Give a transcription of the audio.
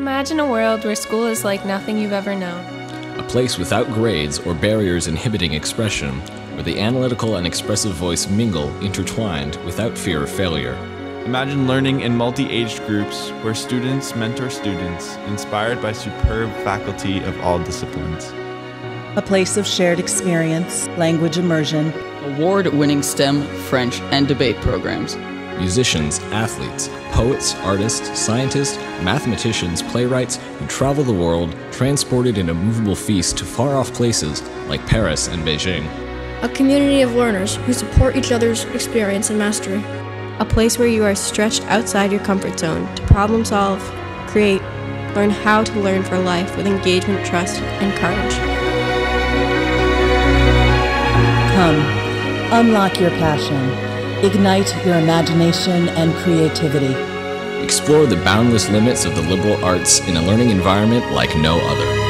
Imagine a world where school is like nothing you've ever known. A place without grades or barriers inhibiting expression, where the analytical and expressive voice mingle, intertwined, without fear of failure. Imagine learning in multi-aged groups, where students mentor students, inspired by superb faculty of all disciplines. A place of shared experience, language immersion. Award-winning STEM, French, and debate programs. Musicians, athletes, poets, artists, scientists, mathematicians, playwrights who travel the world, transported in a movable feast to far-off places like Paris and Beijing. A community of learners who support each other's experience and mastery. A place where you are stretched outside your comfort zone to problem solve, create, learn how to learn for life with engagement, trust, and courage. Come, unlock your passion. Ignite your imagination and creativity. Explore the boundless limits of the liberal arts in a learning environment like no other.